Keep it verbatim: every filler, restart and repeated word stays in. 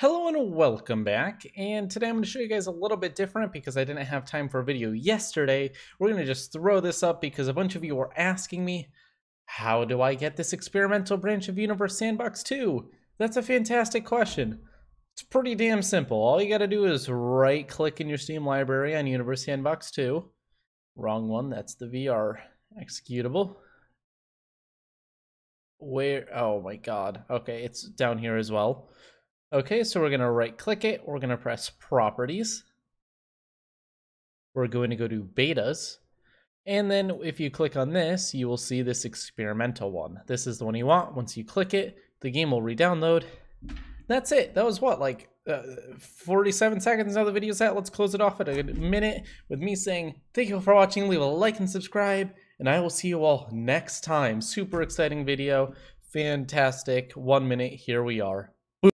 Hello and welcome back, and today I'm going to show you guys a little bit different because I didn't have time for a video yesterday. We're going to just throw this up because a bunch of you were asking me, how do I get this experimental branch of Universe Sandbox two? That's a fantastic question. It's pretty damn simple. All you got to do is right click in your Steam library on Universe Sandbox two. Wrong one, that's the V R executable. Where, oh my god. Okay, it's down here as well. Okay, so we're going to right-click it, we're going to press Properties, we're going to go to Betas, and then if you click on this, you will see this experimental one. This is the one you want. Once you click it, the game will re-download. That's it. That was what, like uh, forty-seven seconds now the video's at. Let's close it off at a minute with me saying thank you for watching, leave a like and subscribe, and I will see you all next time. Super exciting video, fantastic, one minute, here we are.